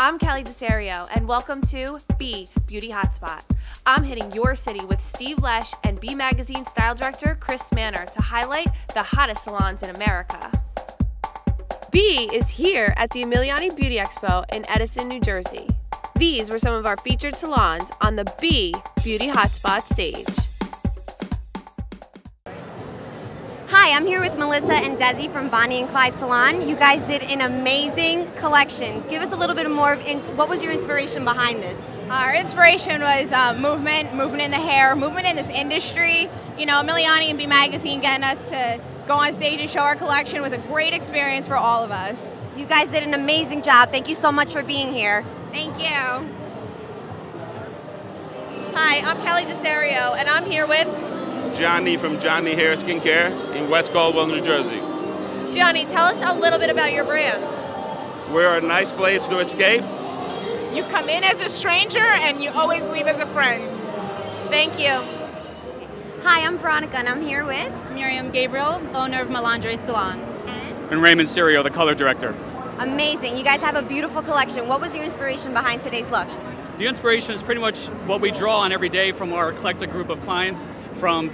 I'm Kelly Desario, and welcome to BE! Beauty Hotspot. I'm hitting your city with Steve Lesh and BE! Magazine style director Chris Manner to highlight the hottest salons in America. BE! Is here at the Emiliani Beauty Expo in Edison, New Jersey. These were some of our featured salons on the BE! Beauty Hotspot stage. Hi, I'm here with Melissa and Desi from Bonnie and Clyde Salon. You guys did an amazing collection. Give us a little bit more of what was your inspiration behind this? Our inspiration was movement in the hair, movement in this industry. You know, Emiliani and BE! Magazine getting us to go on stage and show our collection was a great experience for all of us. You guys did an amazing job. Thank you so much for being here. Thank you. Hi, I'm Kelly Desario, and I'm here with Johnny from Johnny Hair Skin Care in West Caldwell, New Jersey. Johnny, tell us a little bit about your brand. We're a nice place to escape. You come in as a stranger and you always leave as a friend. Thank you. Hi, I'm Veronica and I'm here with Miriam Gabriel, owner of Melandre Salon. And Raymond Serio, the color director. Amazing. You guys have a beautiful collection. What was your inspiration behind today's look? The inspiration is pretty much what we draw on every day from our eclectic group of clients, from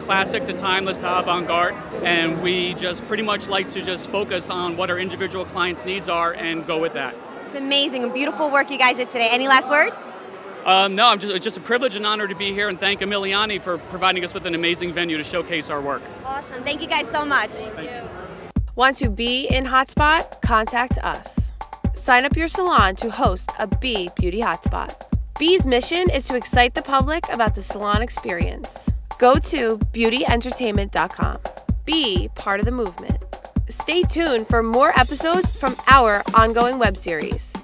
classic to timeless to avant-garde, and we just pretty much like to just focus on what our individual clients' needs are and go with that. It's amazing and beautiful work you guys did today. Any last words? No, it's just a privilege and honor to be here, and thank Emiliani for providing us with an amazing venue to showcase our work. Awesome. Thank you guys so much. Thank you. Want to be in Hotspot? Contact us. Sign up your salon to host a BE! Beauty Hotspot. BE's mission is to excite the public about the salon experience. Go to beautyentertainment.com. BE! Part of the movement. Stay tuned for more episodes from our ongoing web series.